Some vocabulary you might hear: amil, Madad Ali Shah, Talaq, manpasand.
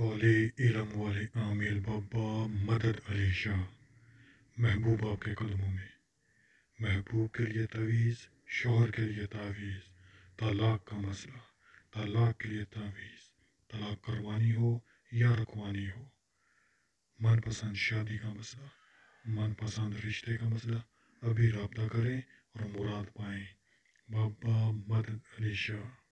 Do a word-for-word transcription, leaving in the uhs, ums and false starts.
حوالے علم والے عامل بابا مدد علی شاہ محبوب آپ کے قدموں میں، محبوب کے لیے تعویذ، شوہر کے لیے تعویذ، طلاق کا مسئلہ، طلاق کے لیے تعویذ، طلاق کروانی ہو یا رکھوانی ہو، من پسند شادی کا مسئلہ، من پسند رشتے کا مسئلہ، ابھی رابطہ کریں اور مراد پائیں. بابا مدد علی شاہ.